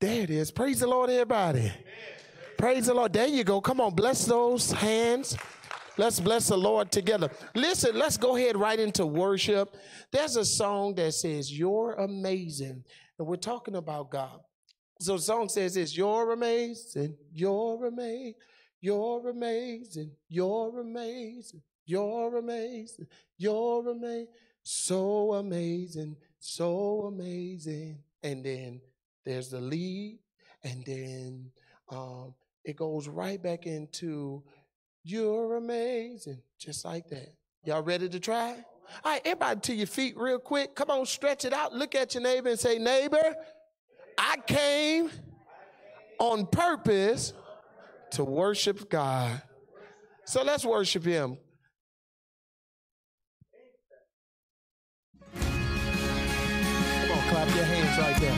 There it is. Praise the Lord, everybody. Amen. Praise the Lord. There you go. Come on, bless those hands. Let's bless the Lord together. Listen, let's go ahead right into worship. There's a song that says, "You're amazing." And we're talking about God. So the song says this, "You're amazing, you're amazing, you're amazing, you're amazing, you're amazing, you're amazing, so amazing, so amazing." And then there's the lead, and then it goes right back into, "You're amazing," just like that. Y'all ready to try? All right, everybody to your feet real quick. Come on, stretch it out. Look at your neighbor and say, "Neighbor, I came on purpose to worship God." So let's worship him. Come on, clap your hands right there.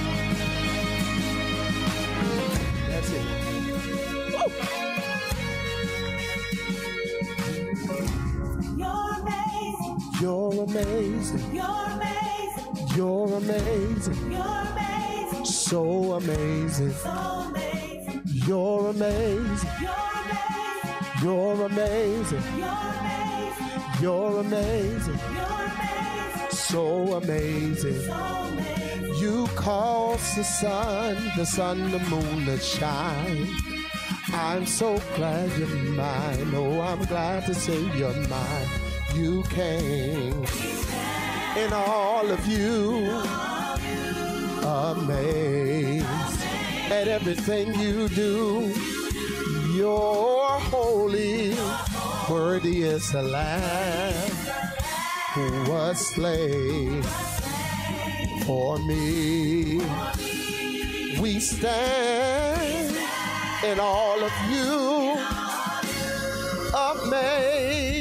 That's it. Woo! You're amazing. You're amazing. You're amazing. You're amazing. So amazing. So amazing. You're amazing. You're amazing. You're amazing. So amazing. You cause the sun, the moon to shine. I'm so glad you're mine. Oh, I'm glad to say you're mine. You came in all of you, amazed at everything you do. You're holy, worthy is the Lamb who was slain for me. We stand in all of you, amazed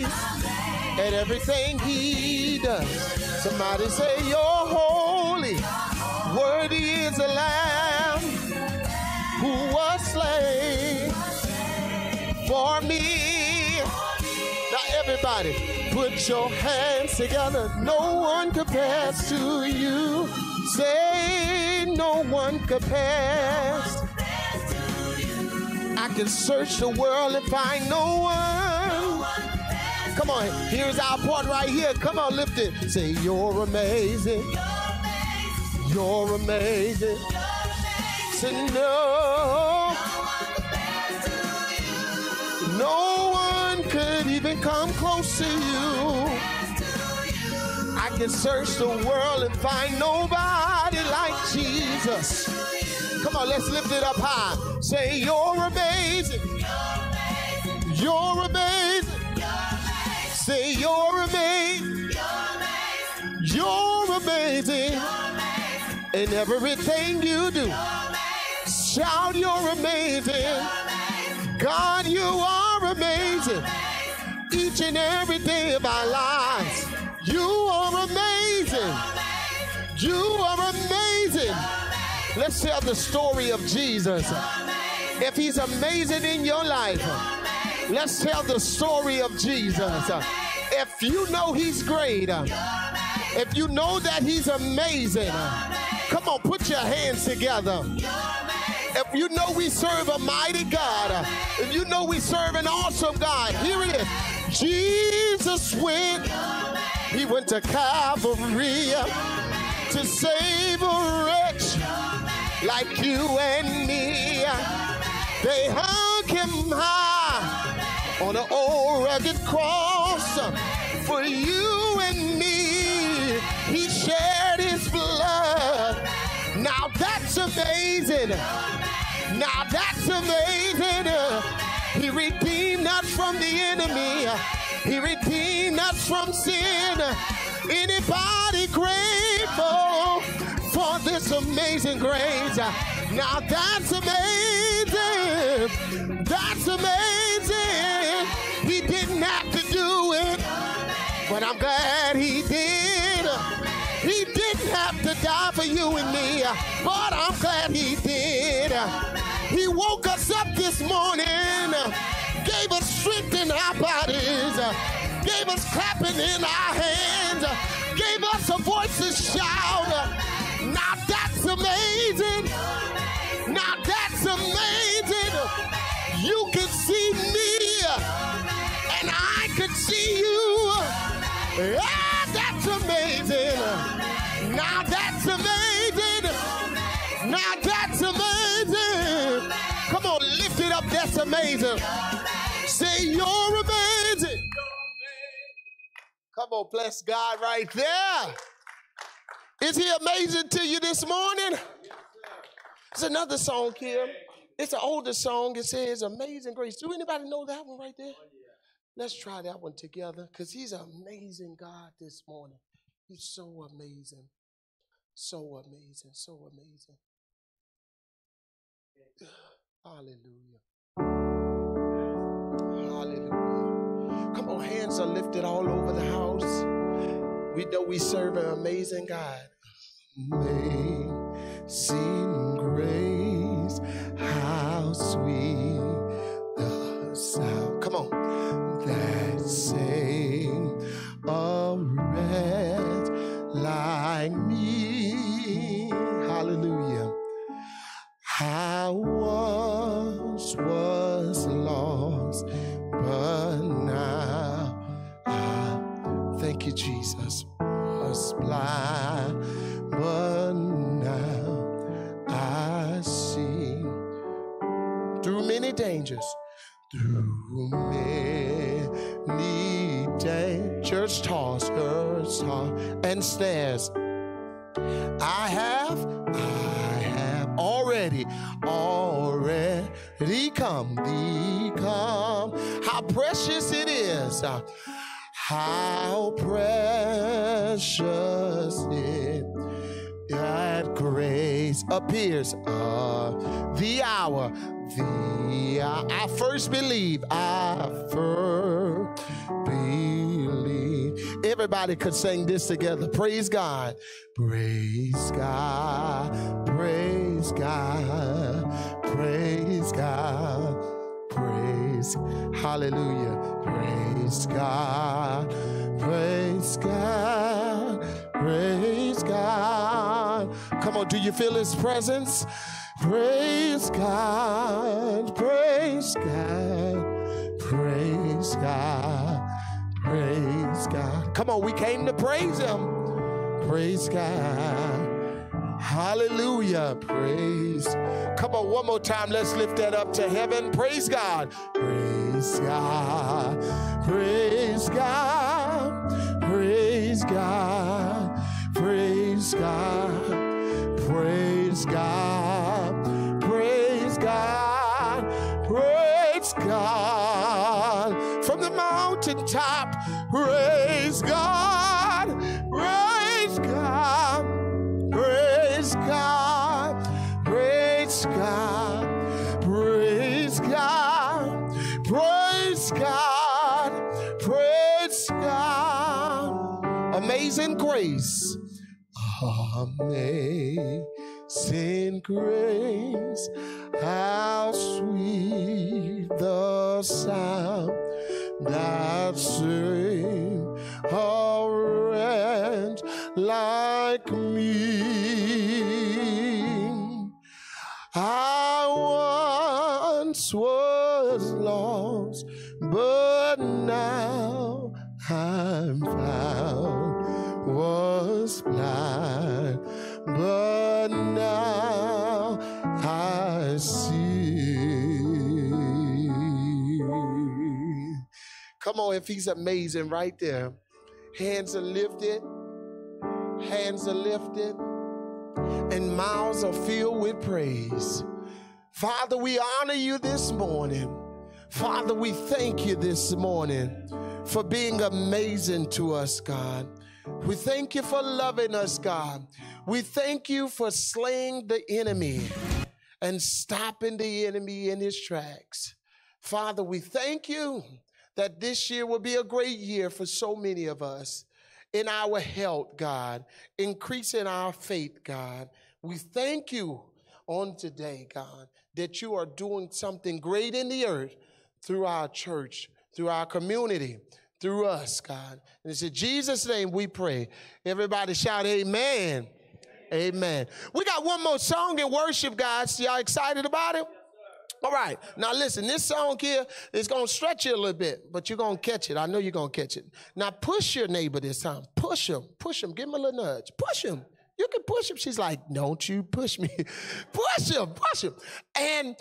at everything he does. Somebody say, "You're holy, worthy is the Lamb who was slain for me." Now everybody, put your hands together. No one compares to you. Say, "No one compares to you." I can search the world and find no one. Come on, here's our part right here. Come on, lift it. Say, "You're amazing. You're amazing. Say, no. No one could even come close to you. I can search the world and find nobody like Jesus." Come on, let's lift it up high. Say, "You're amazing. You're amazing." Say, "You're amazing. You're amazing. In everything you do." Shout, "You're amazing. God, you are amazing. Each and every day of our lives. You are amazing. You are amazing." Let's tell the story of Jesus. If he's amazing in your life, let's tell the story of Jesus. If you know he's great, if you know that he's amazing, come on, put your hands together. If you know we serve a mighty God, if you know we serve an awesome God, here it is. Jesus went to Calvary to save a wretch like you and me. They hung him high on an old rugged cross for you and me. He shed his blood. Now that's amazing. Now that's amazing. He redeemed us from the enemy. He redeemed us from sin. Anybody grateful for this amazing grace? Now that's amazing. That's amazing. He didn't have to do it, but I'm glad he did. He didn't have to die for you and me, but I'm glad he did. He woke us up this morning, gave us strength in our bodies, gave us clapping in our hands, gave us a voice to shout. Now that's amazing. see you. Yeah, that's amazing. Now that's amazing. Now that's amazing. Come on, lift it up. That's amazing. Say you're amazing. Come on, bless God right there. Is he amazing to you this morning? It's another song here. It's an older song. It says Amazing Grace. Do anybody know that one right there? Let's try that one together, because he's an amazing God this morning. He's so amazing. So amazing. So amazing. Hallelujah. Hallelujah. Come on, hands are lifted all over the house. We know we serve an amazing God. Amazing grace, how sweet the sound. Come on. That saved a wretch like me. Hallelujah. I once was lost, but now I, thank you, Jesus, was blind, but now I see. Through many dangers, through many dangers, church toss, and snares, I have already come. How precious it is. How precious it that grace appears the hour. I first believe, Everybody could sing this together. Praise God. Praise God. Praise God. Praise God. Praise, hallelujah. Praise God. Praise God. Praise God. Come on, do you feel his presence? Praise God. Praise God. Praise God. Praise God. Come on, we came to praise him. Praise God. Hallelujah. Praise. Come on, one more time. Let's lift that up to heaven. Praise God. Praise God. Praise God. Praise God. Praise God. Praise God. Praise God. Praise God. From the mountaintop, praise God. Praise God. Praise God. God, praise God, praise God, praise God. Amazing grace, amazing grace, how sweet the sound that saved a wretch like me. I once was lost, but now I'm found. Was blind, but now I see. Come on, if he's amazing right there. Hands are lifted. Hands are lifted. And mouths are filled with praise. Father, we honor you this morning. Father, we thank you this morning for being amazing to us, God. We thank you for loving us, God. We thank you for slaying the enemy and stopping the enemy in his tracks. Father, we thank you that this year will be a great year for so many of us. In our health, God, increase in our faith, God. We thank you on today, God, that you are doing something great in the earth through our church, through our community, through us, God. And it's in Jesus' name we pray. Everybody shout amen. Amen. Amen. We got one more song in worship, guys. Y'all excited about it? Yes, All right. Now, listen, this song here is going to stretch you a little bit, but you're going to catch it. I know you're going to catch it. Now, push your neighbor this time. Push him. Push him. Give him a little nudge. Push him. You can push him. She's like, don't you push me. Push him. Push him. And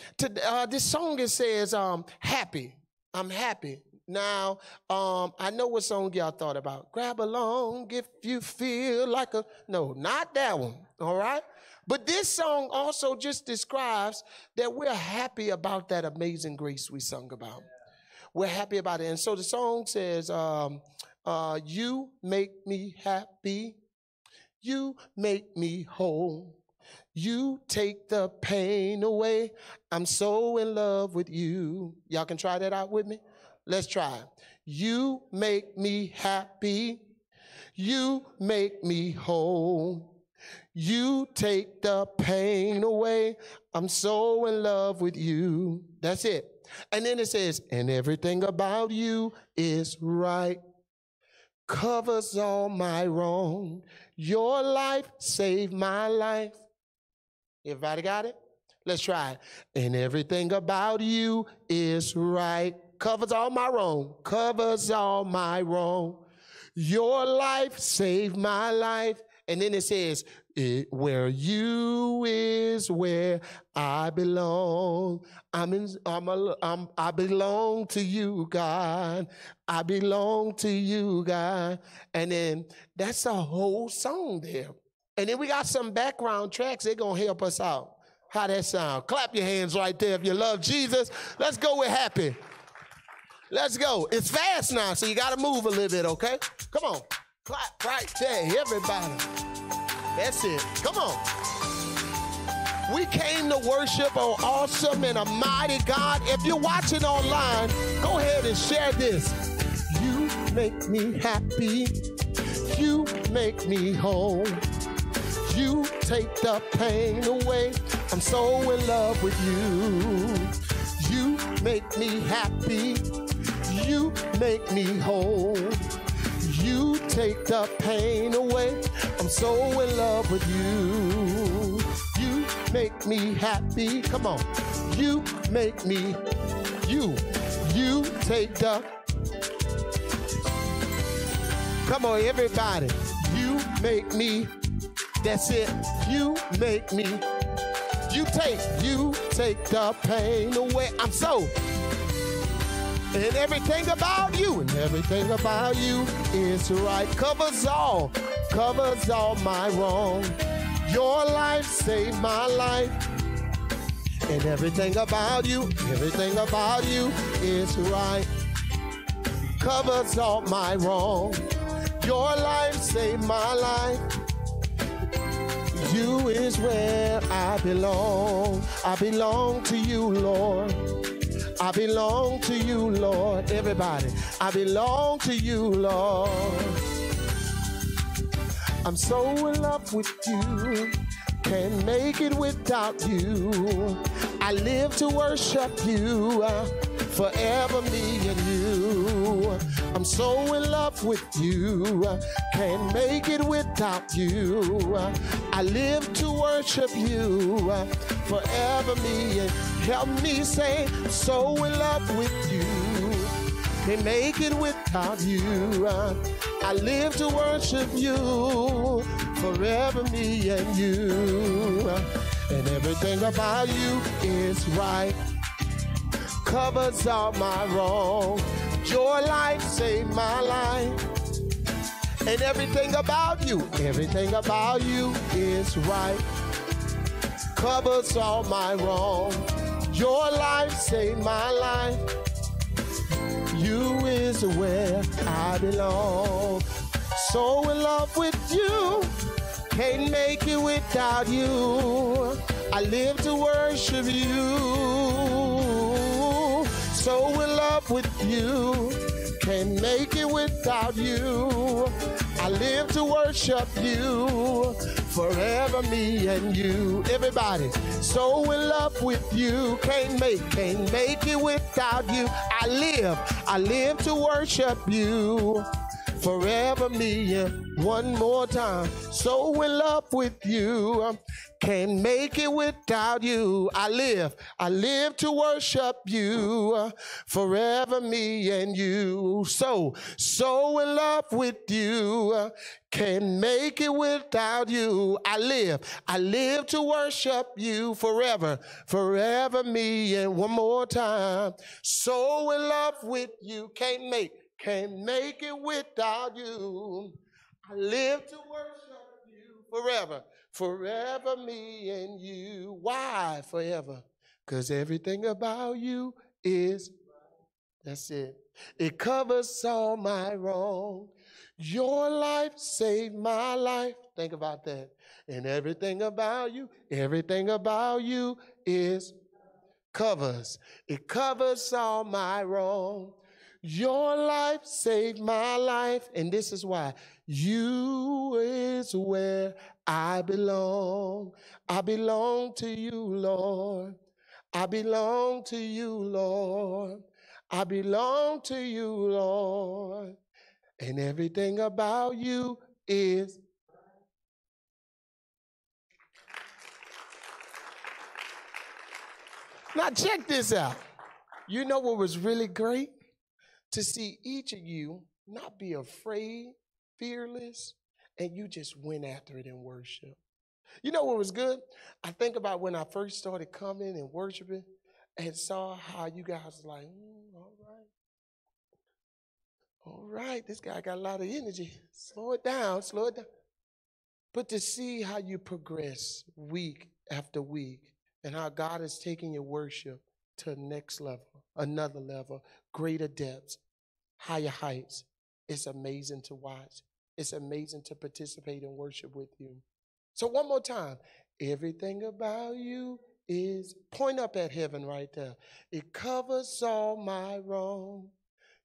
this song, it says, happy. I'm happy. Now, I know what song y'all thought about. Grab along if you feel like a... No, not that one, all right? But this song also just describes that we're happy about that amazing grace we sung about. We're happy about it. And so the song says, you make me happy. You make me whole. You take the pain away. I'm so in love with you. Y'all can try that out with me. Let's try. You make me happy. You make me whole. You take the pain away. I'm so in love with you. That's it. And then it says, and everything about you is right. Covers all my wrong. Your life saved my life. Everybody got it? Let's try it. And everything about you is right. Covers all my wrong, covers all my wrong. Your life saved my life. And then it says, where you is where I belong. I belong to you, God. I belong to you, God. And then that's a whole song there. And then we got some background tracks. They're going to help us out. How that sound? Clap your hands right there if you love Jesus. Let's go with happy. Let's go. It's fast now, so you got to move a little bit, okay? Come on. Clap right there, everybody. That's it. Come on. We came to worship an awesome and a mighty God. If you're watching online, go ahead and share this. You make me happy. You make me whole. You take the pain away. I'm so in love with you. You make me happy. You make me whole. You take the pain away. I'm so in love with you. You make me happy. Come on. You make me. You take the. Come on, everybody. You make me. That's it. You make me. You take the pain away. I'm so. And everything about you, and everything about you is right. Covers all my wrong. Your life saved my life. And everything about you is right. Covers all my wrong. Your life saved my life. You is where I belong. I belong to you, Lord. I belong to you, Lord. Everybody, I belong to you, Lord. I'm so in love with you. Can't make it without you. I live to worship you. Forever me and you. I'm so in love with you. Can't make it without you. I live to worship you. Forever me and help me say, so in love with you. Can't make it without you. I live to worship you. Forever me and you. And everything about you is right. Covers all my wrong. Your life saved my life. And everything about you is right. Covers all my wrong. Your life saved my life. You is where I belong. So in love with you. Can't make it without you. I live to worship you. So in love with you, can't make it without you. I live to worship you, forever me and you. Everybody, so in love with you, can't make it without you. I live to worship you, forever me one more time. So in love with you, can't make it without you. I live to worship you, forever me and you. So in love with you, can't make it without you. I live to worship you forever me and one more time. So in love with you, can't make it without you. I live to worship you forever me and you. Why forever? Because everything about you is right. That's it. It covers all my wrong. Your life saved my life. Think about that. And everything about you is covers. It covers all my wrong. Your life saved my life, and this is why. You is where I belong. I belong to you, Lord. I belong to you, Lord. I belong to you, Lord. And everything about you is. Now check this out. You know what was really great? To see each of you not be afraid, fearless, and you just went after it in worship. You know what was good? I think about when I first started coming and worshiping and saw how you guys were like, all right, this guy got a lot of energy. Slow it down. But to see how you progress week after week and how God is taking your worship to the next level, another level, greater depths, higher heights. It's amazing to watch. It's amazing to participate in worship with you. So one more time, everything about you is, point up at heaven right there. It covers all my wrong.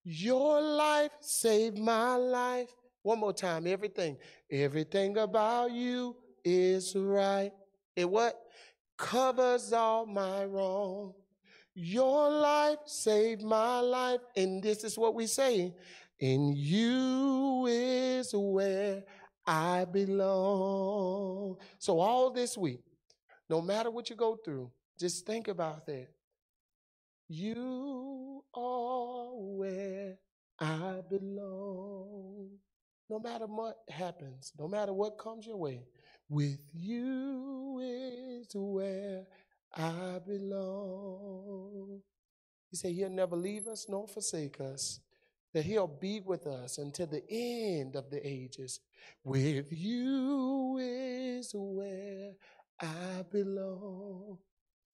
Your life saved my life. One more time, everything about you is right. It what? Covers all my wrong. Your life saved my life. And this is what we say. In you is where I belong. So all this week, no matter what you go through, just think about that. You are where I belong. No matter what happens, no matter what comes your way, with you is where I belong. He said he'll never leave us nor forsake us, that he'll be with us until the end of the ages. With you is where I belong.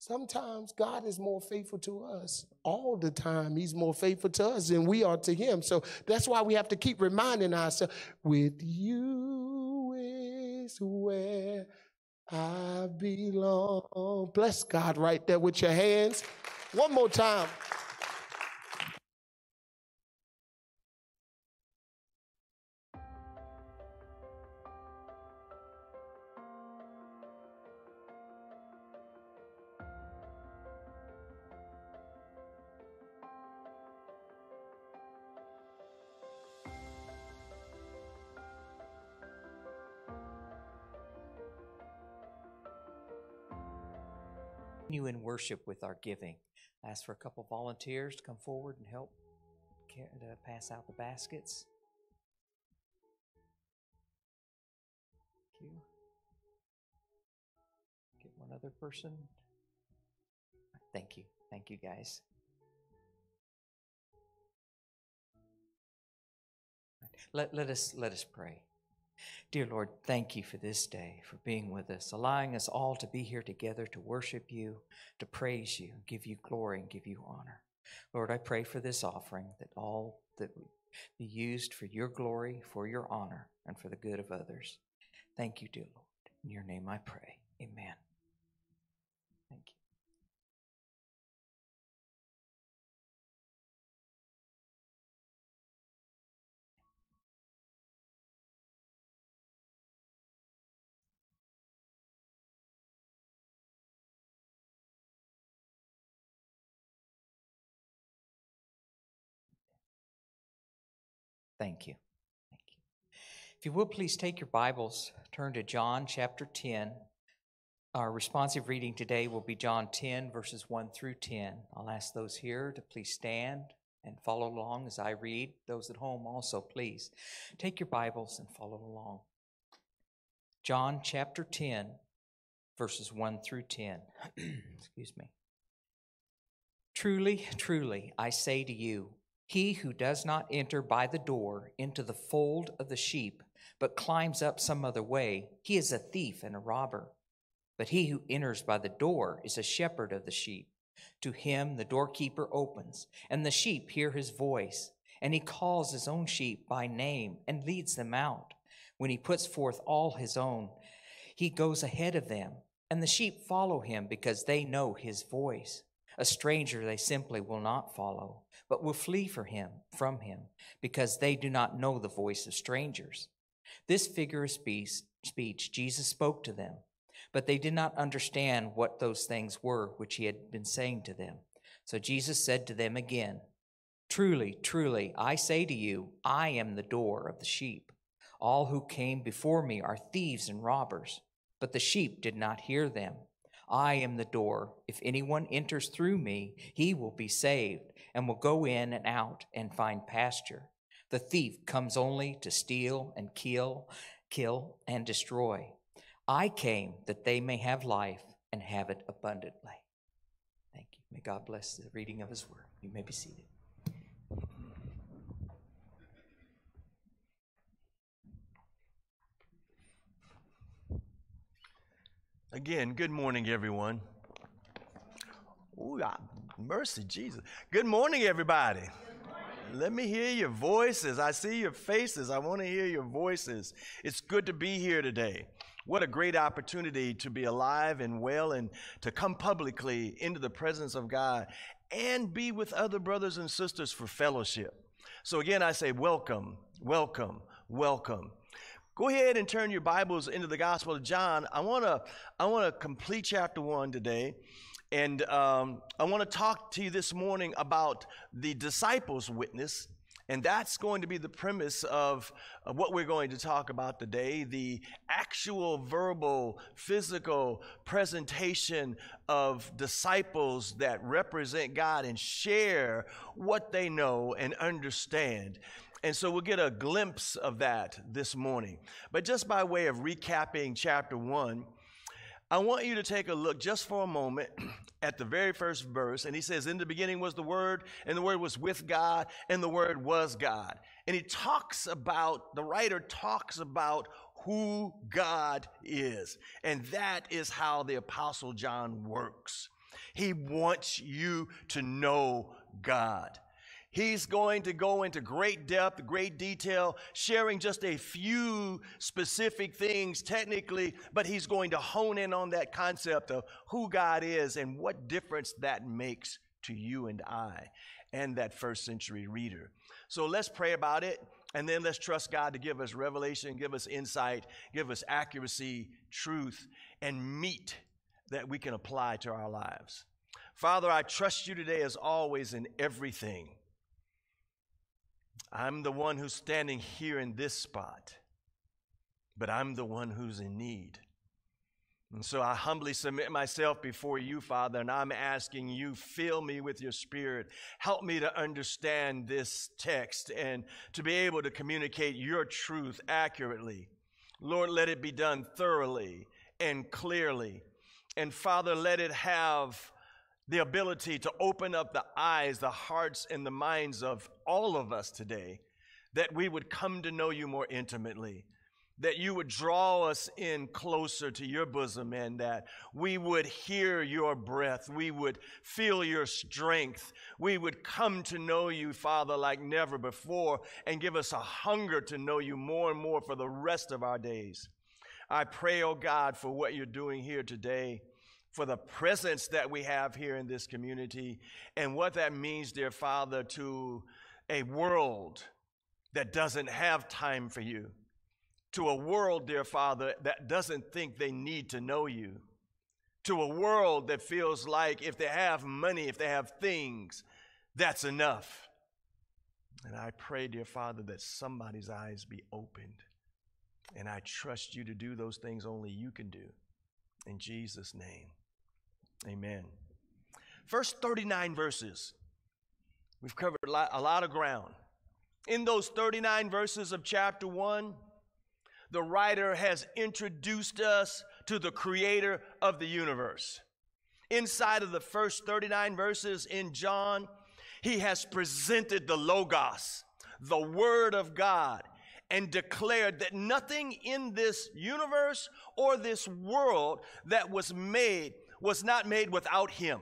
Sometimes God is more faithful to us. All the time, he's more faithful to us than we are to him. So that's why we have to keep reminding ourselves, with you is where I belong. Bless God right there with your hands. One more time. You in worship with our giving. I ask for a couple volunteers to come forward and help pass out the baskets. Thank you. Get one other person. Thank you. Thank you, guys. Let us pray. Dear Lord, thank you for this day, for being with us, allowing us all to be here together to worship you, to praise you, give you glory, and give you honor. Lord, I pray for this offering, that all that be used for your glory, for your honor, and for the good of others. Thank you, dear Lord. In your name I pray. Amen. Thank you. Thank you. If you will, please take your Bibles, turn to John chapter 10. Our responsive reading today will be John 10, verses 1 through 10. I'll ask those here to please stand and follow along as I read. Those at home also, please take your Bibles and follow along. John chapter 10, verses 1 through 10. Excuse me. Truly, truly, I say to you, he who does not enter by the door into the fold of the sheep, but climbs up some other way, he is a thief and a robber. But he who enters by the door is a shepherd of the sheep. To him the doorkeeper opens, and the sheep hear his voice. And he calls his own sheep by name and leads them out. When he puts forth all his own, he goes ahead of them, and the sheep follow him because they know his voice. A stranger they simply will not follow, but will flee from him, because they do not know the voice of strangers. This figure of speech Jesus spoke to them, but they did not understand what those things were which he had been saying to them. So Jesus said to them again, Truly, truly, I say to you, I am the door of the sheep. All who came before me are thieves and robbers, but the sheep did not hear them. I am the door. If anyone enters through me, he will be saved and will go in and out and find pasture. The thief comes only to steal and kill and destroy. I came that they may have life and have it abundantly. Thank you. May God bless the reading of his word. You may be seated. Again, good morning, everyone. Ooh, mercy, Jesus. Good morning, everybody. Good morning. Let me hear your voices. I see your faces. I want to hear your voices. It's good to be here today. What a great opportunity to be alive and well and to come publicly into the presence of God and be with other brothers and sisters for fellowship. So again, I say welcome, welcome, welcome. Go ahead and turn your Bibles into the Gospel of John. I want to complete chapter 1 today, and I want to talk to you this morning about the disciples' witness, and that's going to be the premise of what we're going to talk about today, the actual verbal, physical presentation of disciples that represent God and share what they know and understand. And so we'll get a glimpse of that this morning. But just by way of recapping chapter 1, I want you to take a look just for a moment at the very first verse. And he says, in the beginning was the Word, and the Word was with God, and the Word was God. And he talks about, the writer talks about who God is. And that is how the Apostle John works. He wants you to know God. He's going to go into great depth, great detail, sharing just a few specific things technically, but he's going to hone in on that concept of who God is and what difference that makes to you and I and that first century reader. So let's pray about it, and then let's trust God to give us revelation, give us insight, give us accuracy, truth, and meat that we can apply to our lives. Father, I trust you today as always in everything. I'm the one who's standing here in this spot, but I'm the one who's in need. And so I humbly submit myself before you, Father, and I'm asking you, fill me with your Spirit. Help me to understand this text and to be able to communicate your truth accurately. Lord, let it be done thoroughly and clearly. And Father, let it have the ability to open up the eyes, the hearts, and the minds of all of us today, that we would come to know you more intimately, that you would draw us in closer to your bosom, and that we would hear your breath, we would feel your strength, we would come to know you, Father, like never before, and give us a hunger to know you more and more for the rest of our days. I pray, oh God, for what you're doing here today, for the presence that we have here in this community and what that means, dear Father, to a world that doesn't have time for you, to a world, dear Father, that doesn't think they need to know you, to a world that feels like if they have money, if they have things, that's enough. And I pray, dear Father, that somebody's eyes be opened And I trust you to do those things only you can do. In Jesus' name, amen. First 39 verses. We've covered a lot of ground. In those 39 verses of chapter 1, the writer has introduced us to the creator of the universe. Inside of the first 39 verses in John, he has presented the Logos, the Word of God, and declared that nothing in this universe or this world that was made was not made without him.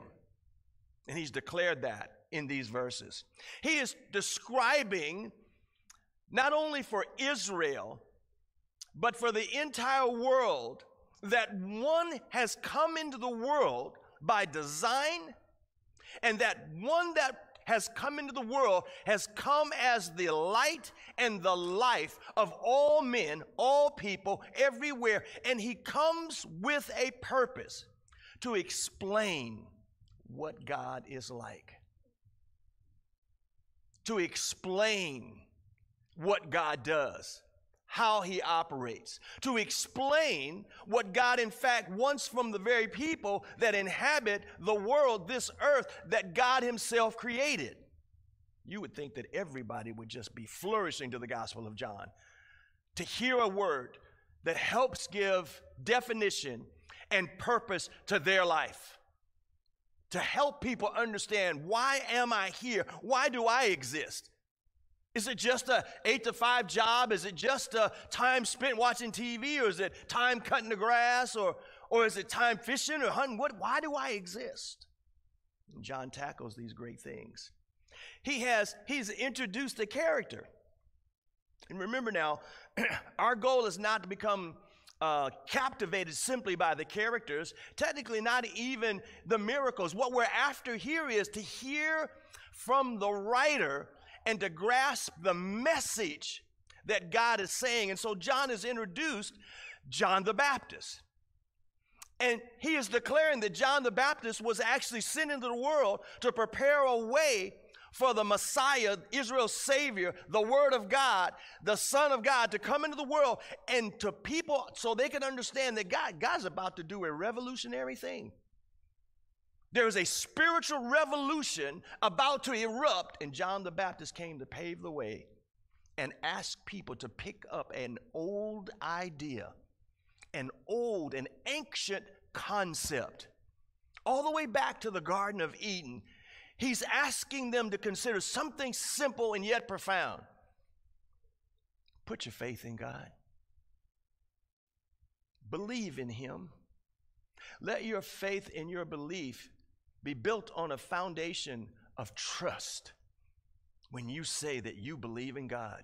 And he's declared that in these verses. He is describing not only for Israel, but for the entire world, that one has come into the world by design, and that one that has come into the world has come as the light and the life of all men, all people, everywhere. And he comes with a purpose to explain what God is like, to explain what God does, how he operates, to explain what God in fact wants from the very people that inhabit the world, this earth that God himself created. You would think that everybody would just be flourishing to the Gospel of John, to hear a word that helps give definition and purpose to their life, to help people understand, why am I here? Why do I exist? Is it just a 8-to-5 job? Is it just a time spent watching TV? Or is it time cutting the grass? Or is it time fishing or hunting? Why do I exist? And John tackles these great things. He's introduced the character. And remember now, our goal is not to become captivated simply by the characters, technically not even the miracles. What we're after here is to hear from the writer and to grasp the message that God is saying. And so John has introduced John the Baptist. And he is declaring that John the Baptist was actually sent into the world to prepare a way for the Messiah, Israel's Savior, the Word of God, the Son of God, to come into the world and to people so they can understand that God's about to do a revolutionary thing. There is a spiritual revolution about to erupt, and John the Baptist came to pave the way and ask people to pick up an old idea, an old and ancient concept. All the way back to the Garden of Eden, he's asking them to consider something simple and yet profound. Put your faith in God. Believe in him. Let your faith and your belief be built on a foundation of trust when you say that you believe in God.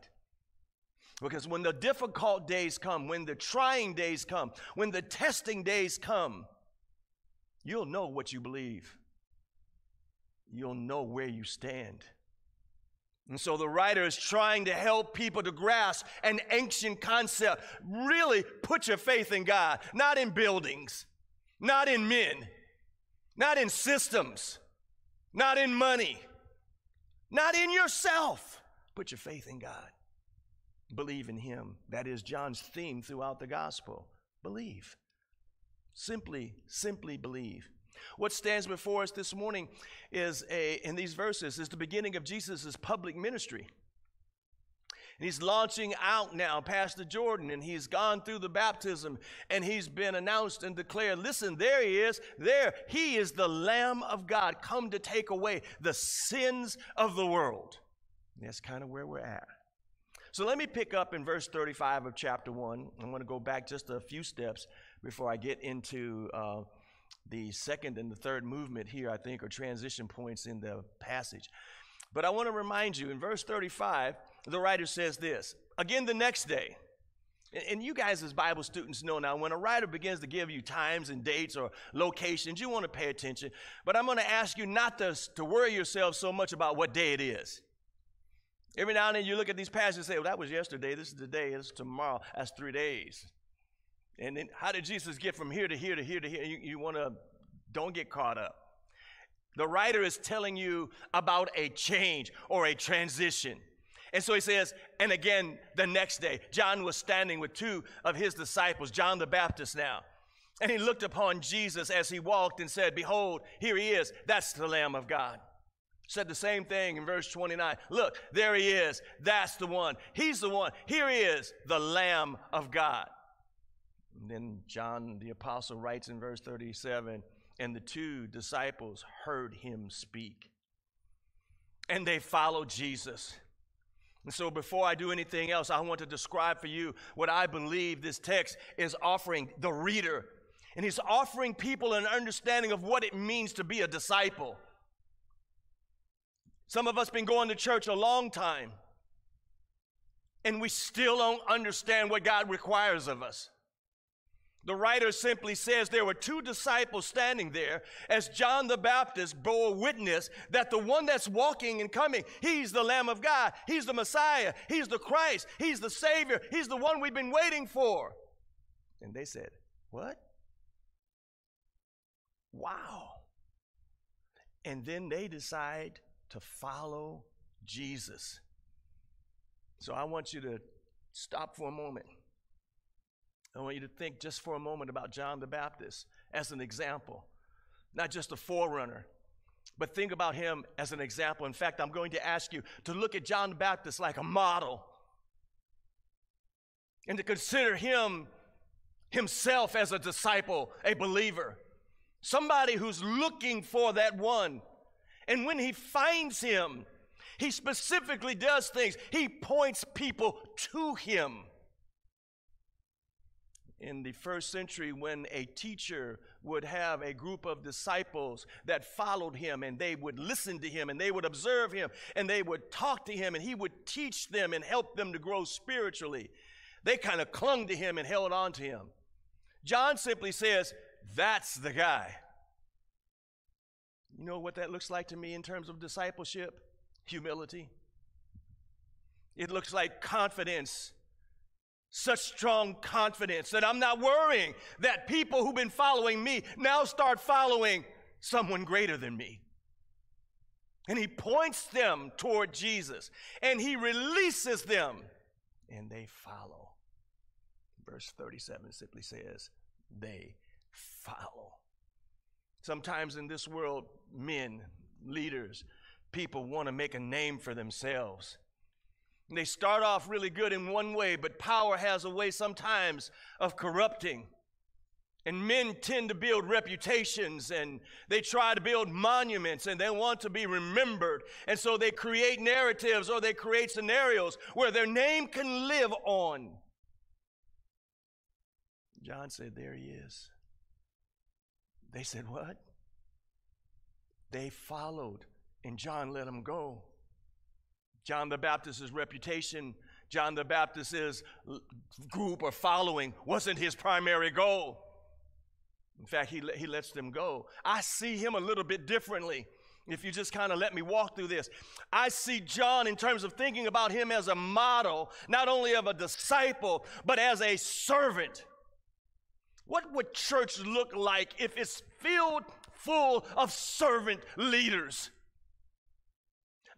Because when the difficult days come, when the trying days come, when the testing days come, you'll know what you believe. You'll know where you stand. And so the writer is trying to help people to grasp an ancient concept. Really put your faith in God, not in buildings, not in men, not in systems, not in money, not in yourself. Put your faith in God. Believe in him. That is John's theme throughout the gospel. Believe. Simply believe. What stands before us this morning is in these verses is the beginning of Jesus' public ministry. And he's launching out now past the Jordan, and he's gone through the baptism, and he's been announced and declared, listen, there he is, there. He is the Lamb of God, come to take away the sins of the world. And that's kind of where we're at. So let me pick up in verse 35 of chapter 1. I'm going to go back just a few steps before I get into the second and the third movement here, I think, or transition points in the passage. But I want to remind you, in verse 35, the writer says this, again the next day. And you guys as Bible students know now, when a writer begins to give you times and dates or locations, you want to pay attention. But I'm going to ask you not to worry yourself so much about what day it is. Every now and then you look at these passages and say, well, that was yesterday, this is today, this is tomorrow, that's 3 days. And then how did Jesus get from here to here to here to here? You want to, don't get caught up. The writer is telling you about a change or a transition. And so he says, and again the next day, John was standing with two of his disciples, John the Baptist now. And he looked upon Jesus as he walked and said, behold, here he is. That's the Lamb of God. Said the same thing in verse 29. Look, there he is. That's the one. He's the one. Here he is, the Lamb of God. And then John the Apostle writes in verse 37, and the two disciples heard him speak, and they followed Jesus. And so before I do anything else, I want to describe for you what I believe this text is offering the reader. And he's offering people an understanding of what it means to be a disciple. Some of us have been going to church a long time, and we still don't understand what God requires of us. The writer simply says there were two disciples standing there as John the Baptist bore witness that the one that's walking and coming, he's the Lamb of God, he's the Messiah, he's the Christ, he's the Savior, he's the one we've been waiting for. And they said, what? Wow. And then they decide to follow Jesus. So I want you to stop for a moment. I want you to think just for a moment about John the Baptist as an example, not just a forerunner, but think about him as an example. In fact, I'm going to ask you to look at John the Baptist like a model and to consider him himself as a disciple, a believer, somebody who's looking for that one. And when he finds him, he specifically does things. He points people to him. In the first century, when a teacher would have a group of disciples that followed him, and they would listen to him, and they would observe him, and they would talk to him, and he would teach them and help them to grow spiritually, they kind of clung to him and held on to him. John simply says, that's the guy. You know what that looks like to me in terms of discipleship? Humility. It looks like confidence. Such strong confidence that I'm not worrying that people who've been following me now start following someone greater than me. And he points them toward Jesus, and he releases them, and they follow. Verse 37 simply says, they follow. Sometimes in this world, men, leaders, people want to make a name for themselves. They start off really good in one way, but power has a way sometimes of corrupting. And men tend to build reputations, and they try to build monuments, and they want to be remembered. And so they create narratives, or they create scenarios where their name can live on. John said, there he is. They said, what? They followed, and John let them go. John the Baptist's reputation, John the Baptist's group or following wasn't his primary goal. In fact, he lets them go. I see him a little bit differently. If you just kind of let me walk through this. I see John in terms of thinking about him as a model, not only of a disciple, but as a servant. What would church look like if it's filled full of servant leaders?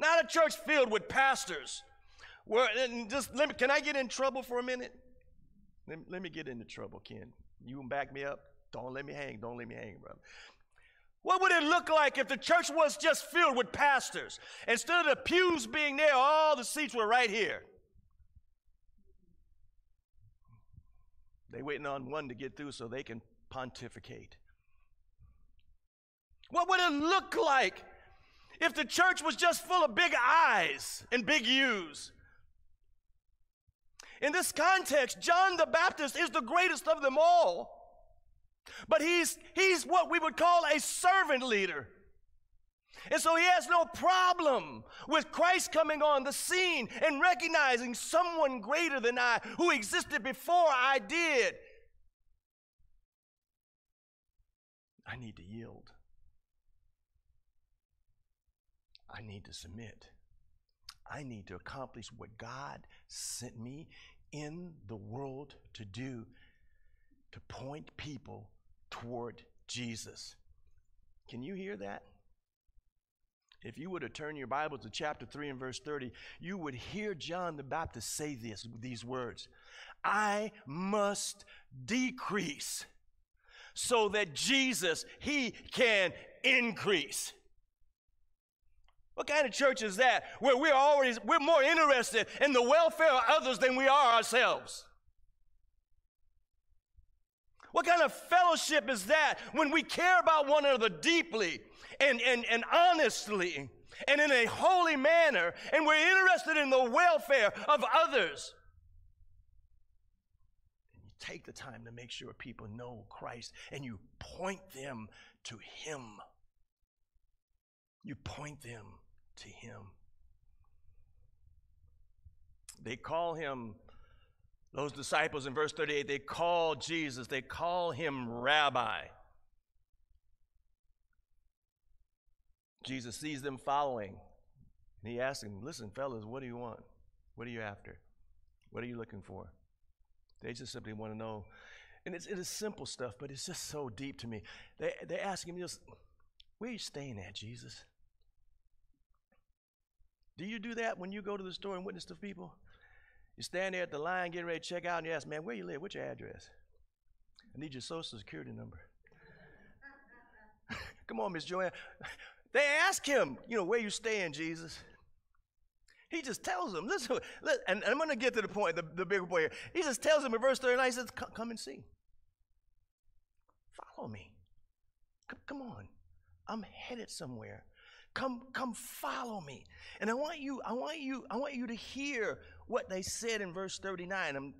Not a church filled with pastors. Can I get in trouble for a minute? Let me get into trouble, Ken. You can back me up. Don't let me hang. Don't let me hang, brother. What would it look like if the church was just filled with pastors? Instead of the pews being there, all the seats were right here. They're waiting on one to get through so they can pontificate. What would it look like if the church was just full of big I's and big U's? In this context, John the Baptist is the greatest of them all, but he's what we would call a servant leader. And so he has no problem with Christ coming on the scene and recognizing someone greater than I who existed before I did. I need to yield. I need to submit. I need to accomplish what God sent me in the world to do, to point people toward Jesus. Can you hear that? If you were to turn your Bible to chapter 3 and verse 30, you would hear John the Baptist say these words, "I must decrease so that Jesus, he can increase." What kind of church is that, where we're more interested in the welfare of others than we are ourselves? What kind of fellowship is that when we care about one another deeply and honestly and in a holy manner, and we're interested in the welfare of others? And you take the time to make sure people know Christ, and you point them to him. You point them to him. They call him, those disciples in verse 38, they call Jesus, they call him Rabbi. Jesus sees them following, and he asks them, "Listen, fellas, what do you want? What are you after? What are you looking for?" They just simply want to know. And it is simple stuff, but it's just so deep to me. They ask him, just, "Where are you staying at, Jesus? Do you do that when you go to the store and witness to people? You stand there at the line getting ready to check out and you ask, 'Man, where you live? What's your address? I need your social security number.'" Come on, Miss Joanne. They ask him, you know, "Where you staying, Jesus?" He just tells them, listen, and I'm going to get to the point, the bigger point here. He just tells them in verse 39, he says, "Come and see. Follow me. Come on. I'm headed somewhere. Come follow me." And I want you to hear what they said in verse 39.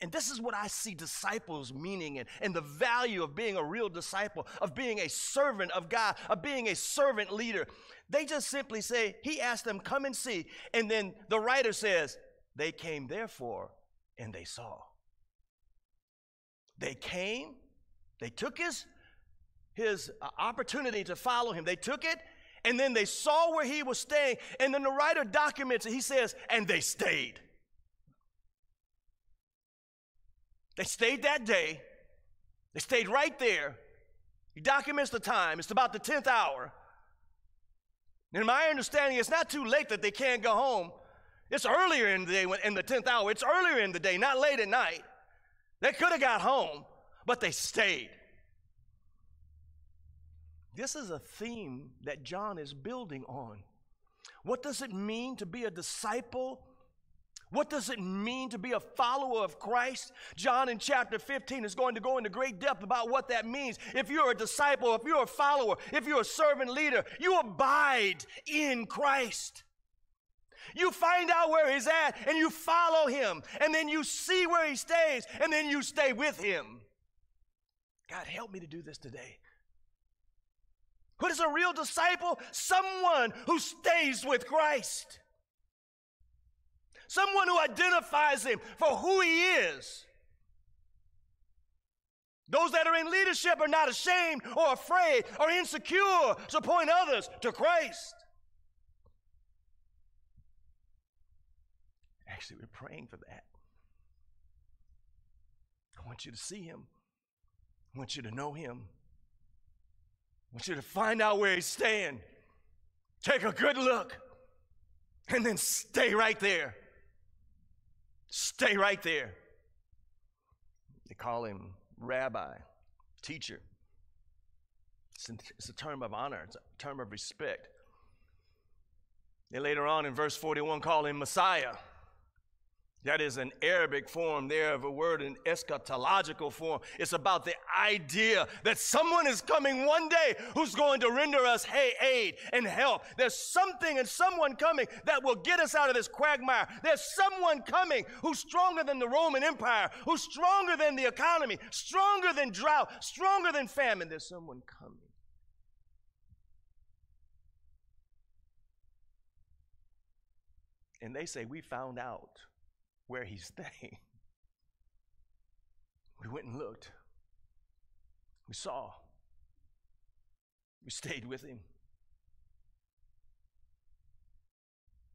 And this is what I see disciples meaning, and the value of being a real disciple, of being a servant of God, of being a servant leader. They just simply say, he asked them, "Come and see." And then the writer says, they came therefore and they saw. They came, they took his opportunity to follow him. They took it, and then they saw where he was staying. And then the writer documents it. He says, and they stayed. They stayed that day. They stayed right there. He documents the time. It's about the 10th hour. And in my understanding, it's not too late that they can't go home. It's earlier in the day, in the 10th hour. It's earlier in the day, not late at night. They could have got home, but they stayed. This is a theme that John is building on. What does it mean to be a disciple? What does it mean to be a follower of Christ? John in chapter 15 is going to go into great depth about what that means. If you're a disciple, if you're a follower, if you're a servant leader, you abide in Christ. You find out where he's at and you follow him, and then you see where he stays, and then you stay with him. God, help me to do this today. What is a real disciple? Someone who stays with Christ. Someone who identifies him for who he is. Those that are in leadership are not ashamed or afraid or insecure to point others to Christ. Actually, we're praying for that. I want you to see him. I want you to know him. I want you to find out where he's staying. Take a good look. And then stay right there. Stay right there. They call him Rabbi, teacher. It's a term of honor. It's a term of respect. They later on in verse 41 call him Messiah. That is an Arabic form there of a word, an eschatological form. It's about the idea that someone is coming one day who's going to render us aid and help. There's something and someone coming that will get us out of this quagmire. There's someone coming who's stronger than the Roman Empire, who's stronger than the economy, stronger than drought, stronger than famine. There's someone coming. And they say, "We found out where he's staying. We went and looked. We saw. We stayed with him.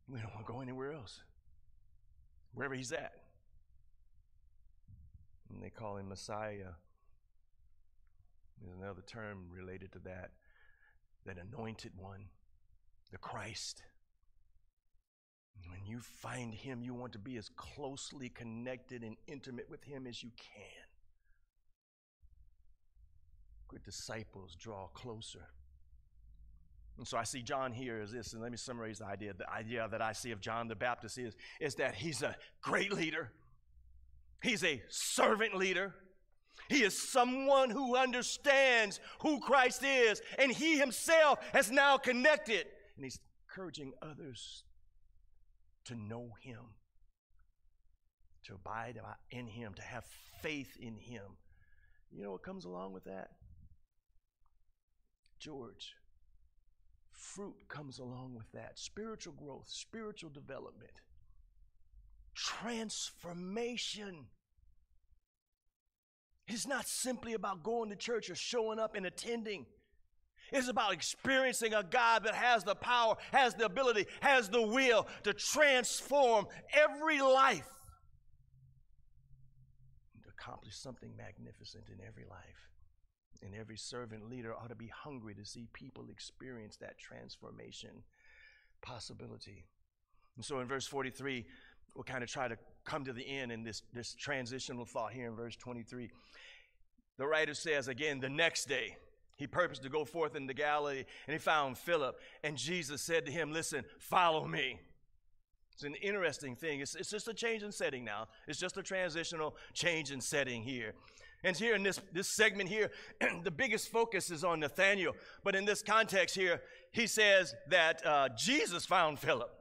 We don't want to go anywhere else. Wherever he's at." And they call him Messiah. There's another term related to that, that anointed one, the Christ. When you find him, you want to be as closely connected and intimate with him as you can. Good disciples draw closer. And so I see John here as this, and let me summarize the idea. The idea that I see of John the Baptist is that he's a great leader. He's a servant leader. He is someone who understands who Christ is, and he himself has now connected. And he's encouraging others to know him, to abide in him, to have faith in him. You know what comes along with that? George, fruit comes along with that. Spiritual growth, spiritual development, transformation. It's not simply about going to church or showing up and attending. It's about experiencing a God that has the power, has the ability, has the will to transform every life and to accomplish something magnificent in every life. And every servant leader ought to be hungry to see people experience that transformation possibility. And so in verse 43, we'll kind of try to come to the end in this transitional thought here in verse 23. The writer says again, the next day, he purposed to go forth into Galilee, and he found Philip. And Jesus said to him, listen, follow me. It's an interesting thing. It's just a change in setting now. It's just a transitional change in setting here. And here in this segment here, the biggest focus is on Nathanael. But in this context here, he says that Jesus found Philip.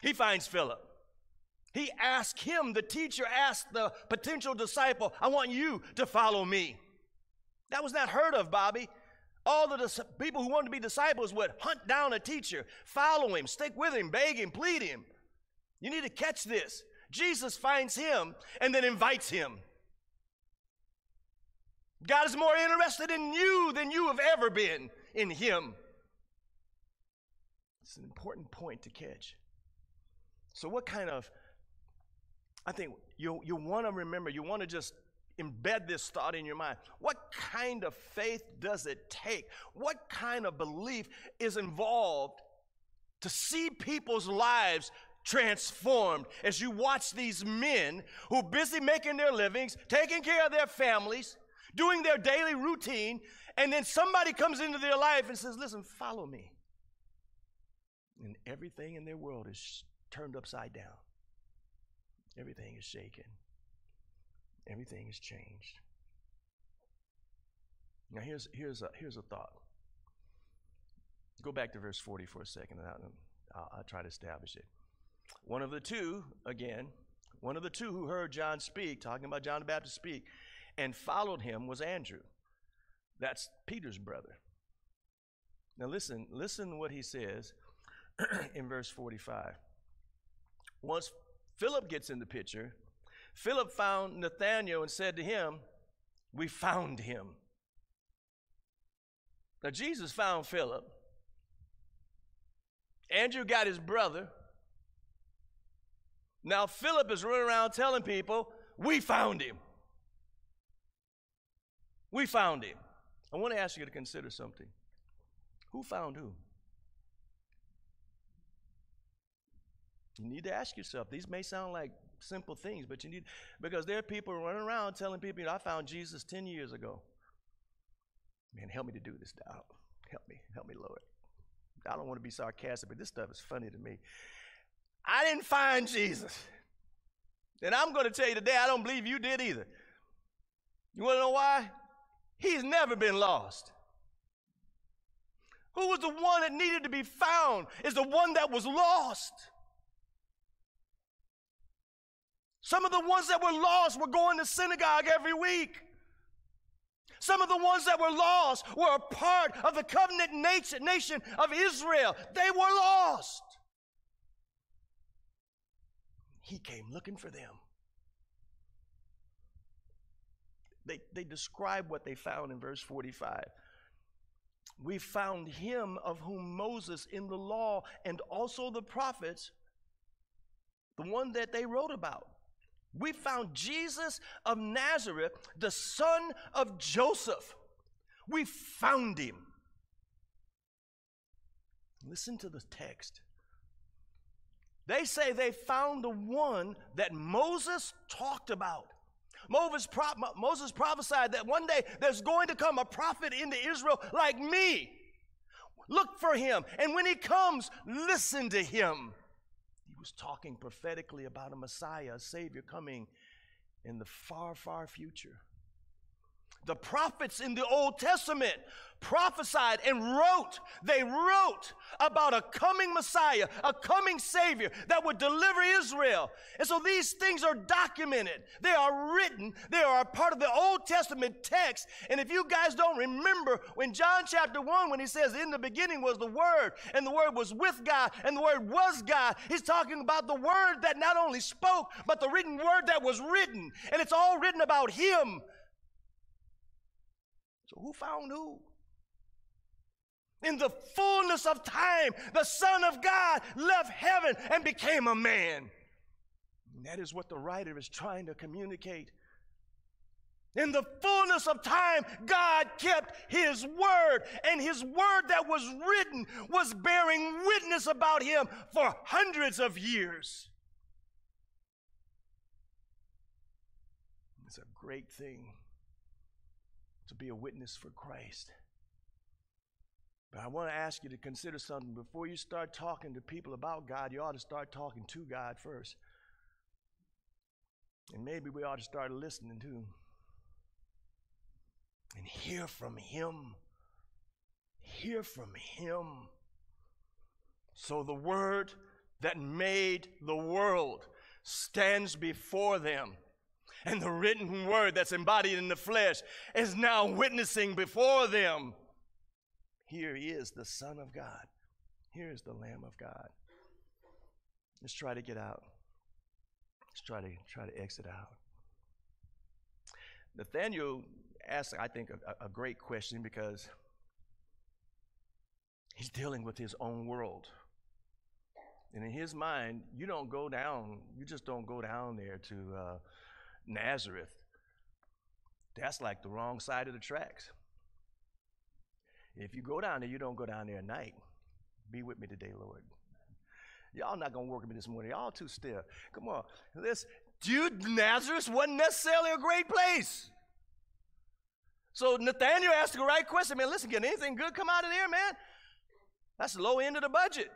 He finds Philip. He asked him, the teacher asked the potential disciple, I want you to follow me. That was not heard of, Bobby. All the people who wanted to be disciples would hunt down a teacher, follow him, stick with him, beg him, plead him. You need to catch this. Jesus finds him and then invites him. God is more interested in you than you have ever been in him. It's an important point to catch. So what kind of, I think you want to remember, you want to just embed this thought in your mind. What kind of faith does it take? What kind of belief is involved to see people's lives transformed as you watch these men who are busy making their livings, taking care of their families, doing their daily routine, and then somebody comes into their life and says, listen, follow me. And everything in their world is turned upside down. Everything is shaken. Everything is changed. Now here's a thought. Go back to verse 40 for a second, and I'll try to establish it. One of the two who heard John speak, talking about John the Baptist speak, and followed him was Andrew. That's Peter's brother. Now listen what he says in verse 45. Once Philip gets in the picture, Philip found Nathanael and said to him, we found him. Now Jesus found Philip. Andrew got his brother. Now Philip is running around telling people, we found him. We found him. I want to ask you to consider something. Who found who? You need to ask yourself. These may sound like simple things, but you need, because there are people running around telling people, I found Jesus 10 years ago. Man, help me to do this, Doc. Help me, Lord. I don't want to be sarcastic, but this stuff is funny to me. I didn't find Jesus. And I'm going to tell you today, I don't believe you did either. You want to know why? He's never been lost. Who was the one that needed to be found is the one that was lost. Some of the ones that were lost were going to synagogue every week. Some of the ones that were lost were a part of the covenant nation of Israel. They were lost. He came looking for them. They describe what they found in verse 45. We found him of whom Moses in the law and also the prophets, the one that they wrote about. We found Jesus of Nazareth, the son of Joseph. We found him. Listen to the text. They say they found the one that Moses talked about. Moses prophesied that one day there's going to come a prophet into Israel like me. Look for him, and when he comes, listen to him. He was talking prophetically about a Messiah, a Savior coming in the far, far future. The prophets in the Old Testament prophesied and wrote. They wrote about a coming Messiah, a coming Savior that would deliver Israel. And so these things are documented. They are written. They are a part of the Old Testament text. And if you guys don't remember, when John chapter 1, when he says, in the beginning was the Word, and the Word was with God, and the Word was God, he's talking about the Word that not only spoke, but the written Word that was written. And it's all written about him. So who found who? In the fullness of time, the Son of God left heaven and became a man. And that is what the writer is trying to communicate. In the fullness of time, God kept his word, and his word that was written was bearing witness about him for hundreds of years. It's a great thing to be a witness for Christ. But I want to ask you to consider something. Before you start talking to people about God, you ought to start talking to God first. And maybe we ought to start listening too. And hear from him. Hear from him. So the word that made the world stands before them. And the written word that's embodied in the flesh is now witnessing before them. Here is the Son of God. Here is the Lamb of God. Let's try to get out. Let's try to exit out. Nathaniel asked, I think, a great question, because he's dealing with his own world. And in his mind, you don't go down, you just don't go down there to Nazareth. That's like the wrong side of the tracks. If you go down there, you don't go down there at night. Be with me today, Lord. Y'all not gonna work with me this morning. Y'all too stiff. Come on. Listen, dude, Nazareth wasn't necessarily a great place. So Nathaniel asked the right question. Man, listen, can anything good come out of there, man? That's the low end of the budget.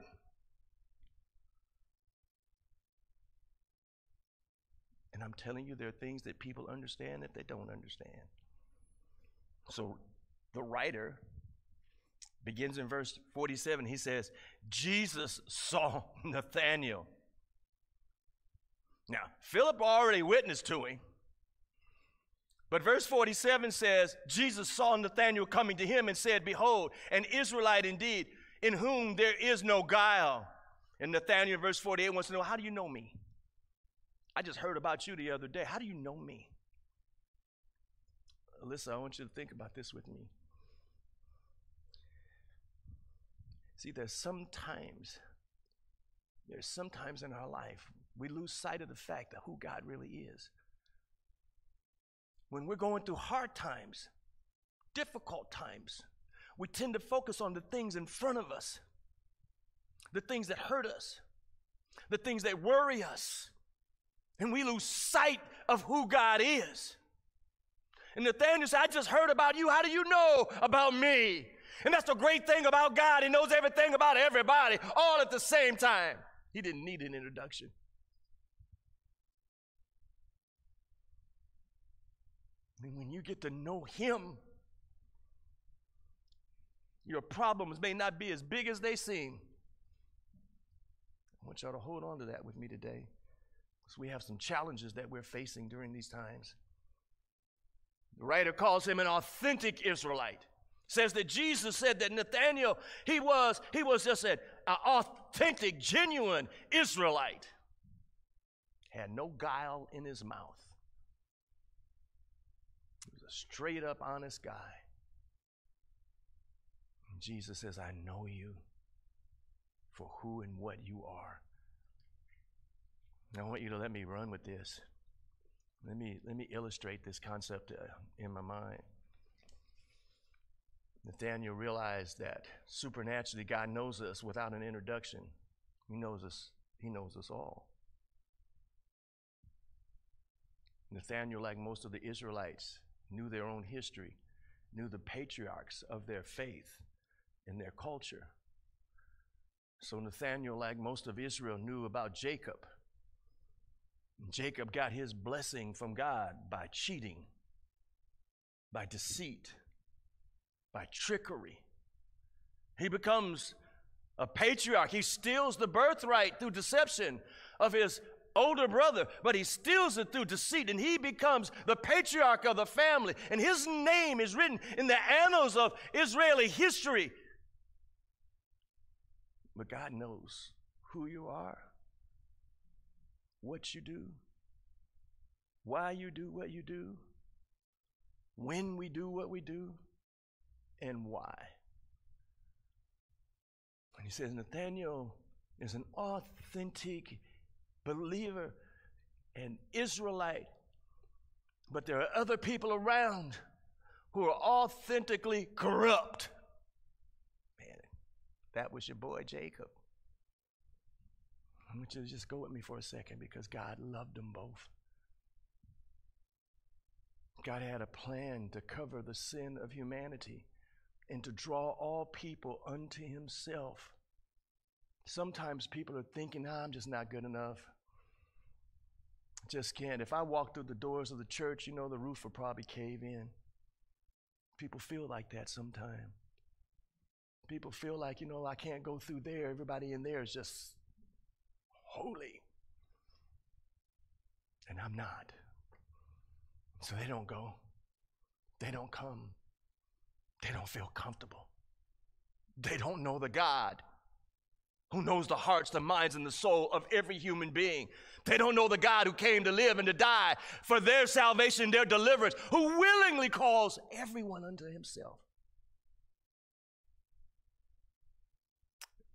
And I'm telling you, there are things that people understand that they don't understand. So the writer begins in verse 47. He says, Jesus saw Nathanael. Now, Philip already witnessed to him. But verse 47 says, Jesus saw Nathanael coming to him and said, behold, an Israelite indeed, in whom there is no guile. And Nathanael, verse 48, wants to know, how do you know me? I just heard about you the other day. How do you know me? Alyssa, I want you to think about this with me. See, there's sometimes in our life, we lose sight of the fact of who God really is. When we're going through hard times, difficult times, we tend to focus on the things in front of us, the things that hurt us, the things that worry us. And we lose sight of who God is. And Nathanael said, I just heard about you. How do you know about me? And that's the great thing about God. He knows everything about everybody all at the same time. He didn't need an introduction. And when you get to know him, your problems may not be as big as they seem. I want y'all to hold on to that with me today. So we have some challenges that we're facing during these times. The writer calls him an authentic Israelite. Says that Jesus said that Nathanael, he was just an authentic, genuine Israelite. Had no guile in his mouth. He was a straight up, honest guy. And Jesus says, I know you for who and what you are. I want you to let me run with this. Let me illustrate this concept in my mind. Nathanael realized that supernaturally God knows us without an introduction. He knows us. He knows us all. Nathanael, like most of the Israelites, knew their own history, knew the patriarchs of their faith and their culture. So Nathanael, like most of Israel, knew about Jacob. Jacob got his blessing from God by cheating, by deceit, by trickery. He becomes a patriarch. He steals the birthright through deception of his older brother, but he steals it through deceit, and he becomes the patriarch of the family, and his name is written in the annals of Israeli history. But God knows who you are, what you do, why you do what you do, when we do what we do, and why. And he says Nathanael is an authentic believer, an Israelite, but there are other people around who are authentically corrupt. Man, that was your boy Jacob. I want you to just go with me for a second, because God loved them both. God had a plan to cover the sin of humanity and to draw all people unto himself. Sometimes people are thinking, I'm just not good enough. Just can't. If I walk through the doors of the church, the roof will probably cave in. People feel like that sometimes. People feel like, I can't go through there. Everybody in there is just holy. And I'm not. So they don't go. They don't come. They don't feel comfortable. They don't know the God who knows the hearts, the minds, and the soul of every human being. They don't know the God who came to live and to die for their salvation, their deliverance, who willingly calls everyone unto himself.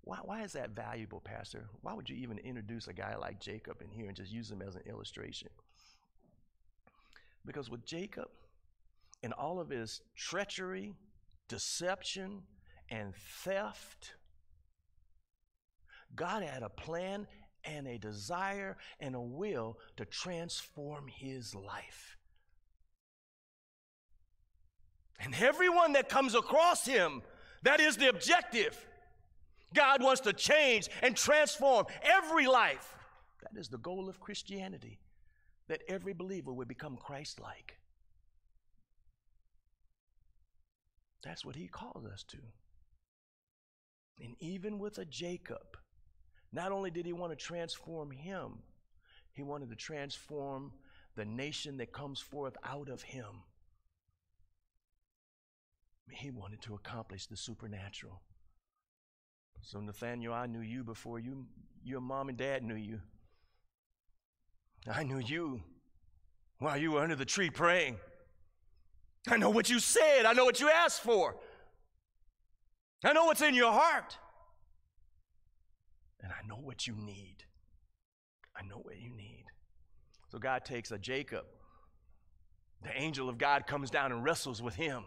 Why is that valuable, Pastor? Why would you even introduce a guy like Jacob in here and just use him as an illustration? Because with Jacob and all of his treachery, deception, and theft, God had a plan and a desire and a will to transform his life. And everyone that comes across him, that is the objective. God wants to change and transform every life. That is the goal of Christianity, that every believer would become Christ-like. That's what he calls us to. And even with a Jacob, not only did he want to transform him, he wanted to transform the nation that comes forth out of him. He wanted to accomplish the supernatural. So Nathanael, I knew you before you, your mom and dad knew you. I knew you while you were under the tree praying. I know what you said. I know what you asked for. I know what's in your heart. And I know what you need. I know what you need. So God takes a Jacob. The angel of God comes down and wrestles with him.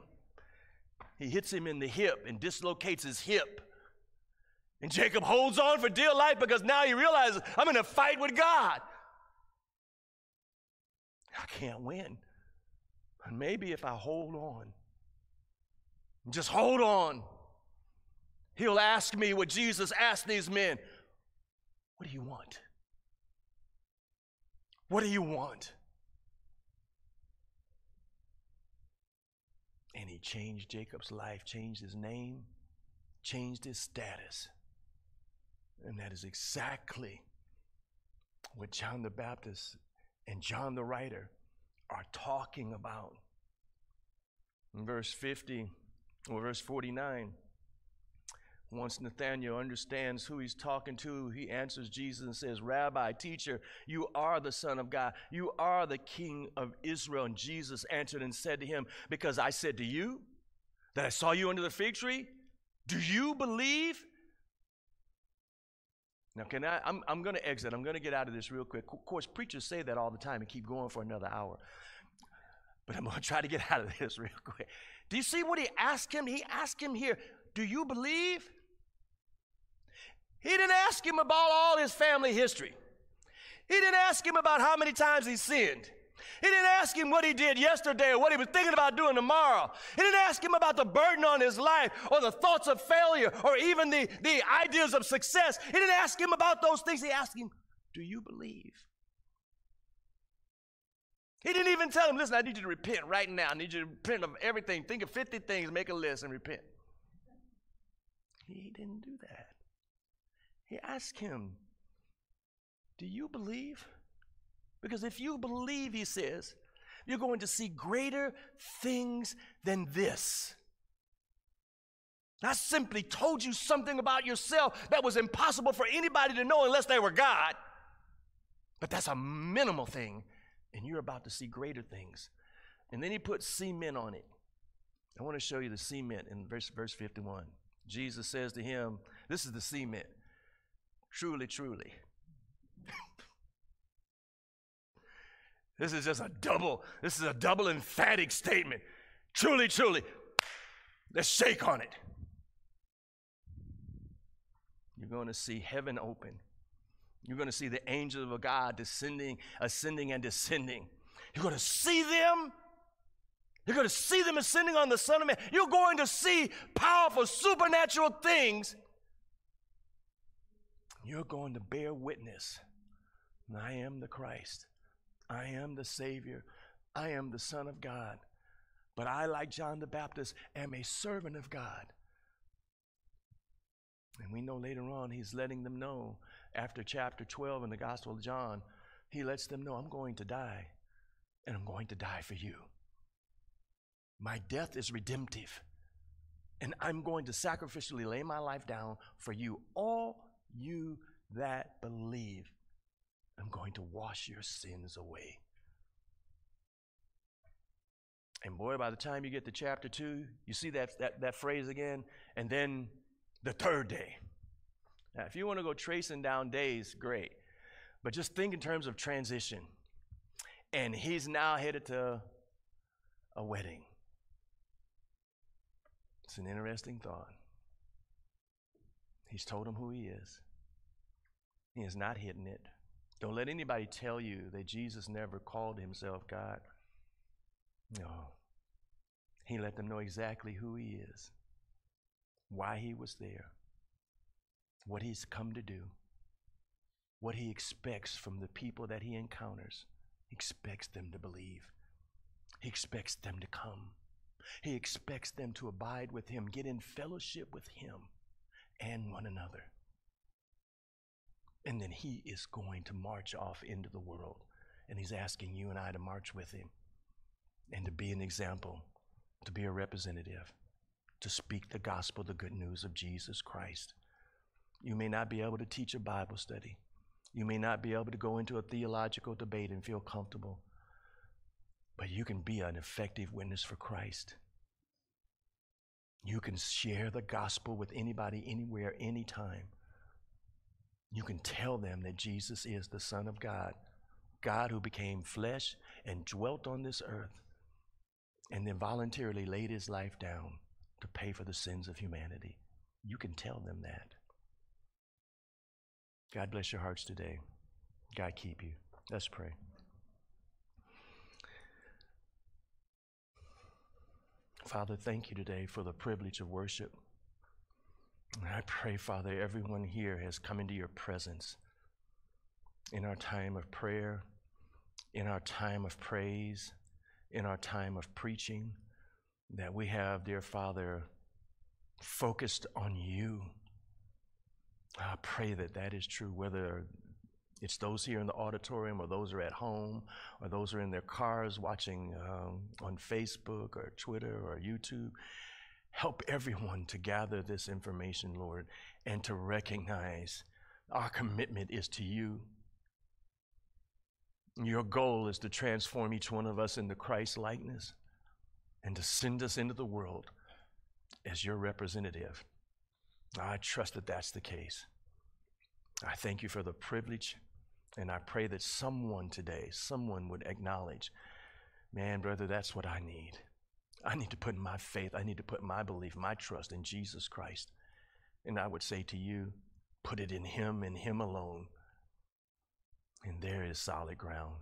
He hits him in the hip and dislocates his hip. And Jacob holds on for dear life, because now he realizes, I'm in a fight with God. I can't win. Maybe if I hold on, just hold on, he'll ask me what Jesus asked these men. What do you want? What do you want? And he changed Jacob's life, changed his name, changed his status. And that is exactly what John the Baptist and John the writer are talking about. In verse 50 or verse 49, once Nathanael understands who he's talking to, he answers Jesus and says, Rabbi, teacher, you are the Son of God. You are the King of Israel. And Jesus answered and said to him, because I said to you that I saw you under the fig tree, do you believe? Now, I'm going to exit. I'm going to get out of this real quick. Of course, preachers say that all the time and keep going for another hour. but I'm going to try to get out of this real quick. Do you see what he asked him? He asked him here, do you believe? He didn't ask him about all his family history. He didn't ask him about how many times he sinned. He didn't ask him what he did yesterday or what he was thinking about doing tomorrow. He didn't ask him about the burden on his life or the thoughts of failure or even the ideas of success. He didn't ask him about those things. He asked him, do you believe? He didn't even tell him, listen, I need you to repent right now. I need you to repent of everything. Think of 50 things, make a list, and repent. He didn't do that. He asked him, do you believe? Because if you believe, he says, you're going to see greater things than this. I simply told you something about yourself that was impossible for anybody to know unless they were God. But that's a minimal thing, and you're about to see greater things. And then he put cement on it. I want to show you the cement in verse 51. Jesus says to him, this is the cement, truly, truly. This is just a double emphatic statement. Truly, truly, let's shake on it. You're going to see heaven open. You're going to see the angels of God descending, ascending and descending. You're going to see them. You're going to see them ascending on the Son of Man. You're going to see powerful supernatural things. You're going to bear witness. I am the Christ. I am the Savior. I am the Son of God. But I, like John the Baptist, am a servant of God. And we know later on he's letting them know, after chapter 12 in the Gospel of John, he lets them know, I'm going to die, and I'm going to die for you. My death is redemptive, and I'm going to sacrificially lay my life down for you. All you that believe, I'm going to wash your sins away. And boy, by the time you get to chapter 2, you see that phrase again, and then the third day. Now, if you want to go tracing down days, great. But just think in terms of transition. And he's now headed to a wedding. It's an interesting thought. He's told him who he is. He is not hidden it. Don't let anybody tell you that Jesus never called himself God. No. He let them know exactly who he is, why he was there, what he's come to do, what he expects from the people that he encounters. He expects them to believe. He expects them to come. He expects them to abide with him, get in fellowship with him and one another. And then he is going to march off into the world. And he's asking you and I to march with him and to be an example, to be a representative, to speak the gospel, the good news of Jesus Christ. You may not be able to teach a Bible study. You may not be able to go into a theological debate and feel comfortable, but you can be an effective witness for Christ. You can share the gospel with anybody, anywhere, anytime. You can tell them that Jesus is the Son of God, God who became flesh and dwelt on this earth and then voluntarily laid his life down to pay for the sins of humanity. You can tell them that. God bless your hearts today. God keep you. Let's pray. Father, thank you today for the privilege of worship. And I pray, Father, everyone here has come into your presence in our time of prayer, in our time of praise, in our time of preaching, that we have, dear Father, focused on you. I pray that that is true, whether it's those here in the auditorium or those are at home or those are in their cars watching on Facebook or Twitter or YouTube. Help everyone to gather this information, Lord, and to recognize our commitment is to you. Your goal is to transform each one of us into Christ likeness and to send us into the world as your representative. I trust that that's the case. I thank you for the privilege, and I pray that someone today, someone would acknowledge Man, brother, that's what I need. I need to put my faith, I need to put my belief, my trust in Jesus Christ. And I would say to you, put it in Him alone. And there is solid ground.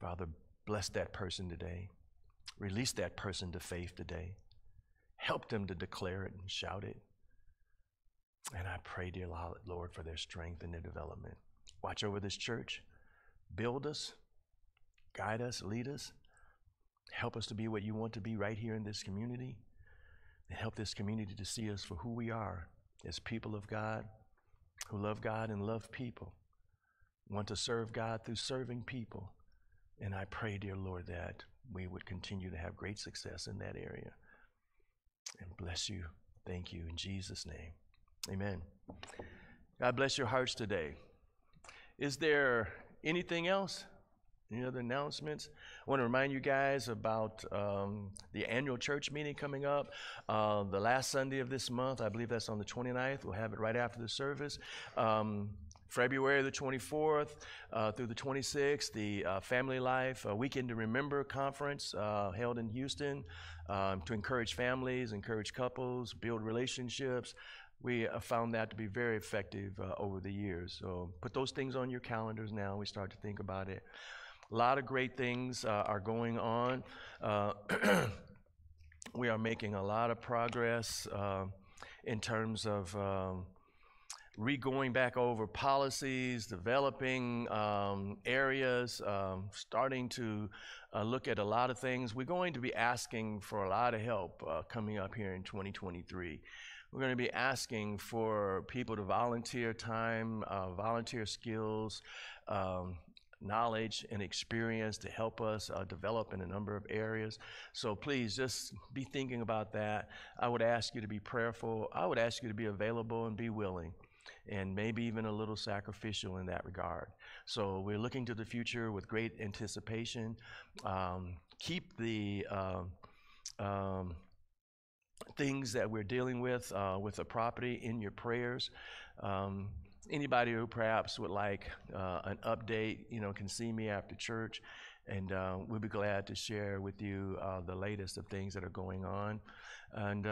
Father, bless that person today. Release that person to faith today. Help them to declare it and shout it. And I pray, dear Lord, for their strength and their development. Watch over this church. Build us. Guide us. Lead us. Help us to be what you want to be right here in this community. And help this community to see us for who we are as people of God, who love God and love people, want to serve God through serving people. And I pray, dear Lord, that we would continue to have great success in that area. And bless you. Thank you. In Jesus' name. Amen. God bless your hearts today. Is there anything else? Any other announcements? I want to remind you guys about the annual church meeting coming up the last Sunday of this month. I believe that's on the 29th. We'll have it right after the service. February the 24th through the 26th, the Family Life Weekend to Remember conference held in Houston to encourage families, encourage couples, build relationships. We found that to be very effective over the years. So put those things on your calendars now. We start to think about it. A lot of great things are going on. We are making a lot of progress in terms of re-going back over policies, developing areas, starting to look at a lot of things. We're going to be asking for a lot of help coming up here in 2023. We're going to be asking for people to volunteer time, volunteer skills, knowledge and experience to help us develop in a number of areas. So please just be thinking about that. I would ask you to be prayerful. I would ask you to be available and be willing, and maybe even a little sacrificial in that regard. So we're looking to the future with great anticipation. Keep the things that we're dealing with the property in your prayers. Anybody who perhaps would like an update, you know, can see me after church, and we'll be glad to share with you the latest of things that are going on. And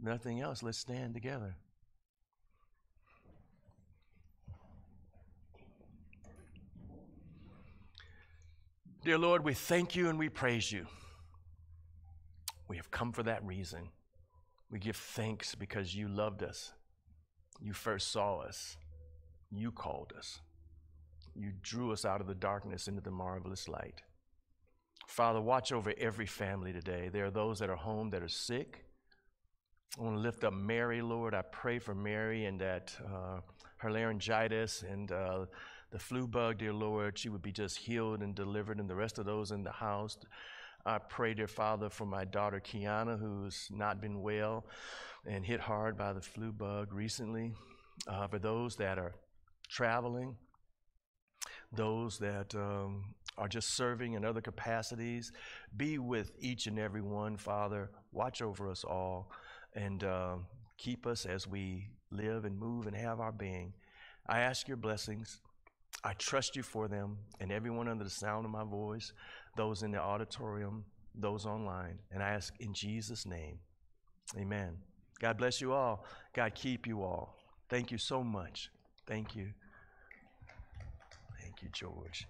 nothing else, let's stand together. Dear Lord, we thank you and we praise you. We have come for that reason. We give thanks because you loved us. You first saw us. You called us. You drew us out of the darkness into the marvelous light. Father, watch over every family today. There are those that are home that are sick. I want to lift up Mary, Lord. I pray for Mary and that her laryngitis and the flu bug, dear Lord, she would be just healed and delivered, and the rest of those in the house. I pray, dear Father, for my daughter Kiana, who's not been well and hit hard by the flu bug recently. For those that are traveling, those that are just serving in other capacities, be with each and every one, Father. Watch over us all and keep us as we live and move and have our being. I ask your blessings. I trust you for them and everyone under the sound of my voice, those in the auditorium, those online. And I ask in Jesus' name, amen. God bless you all. God keep you all. Thank you so much. Thank you. Thank you, George.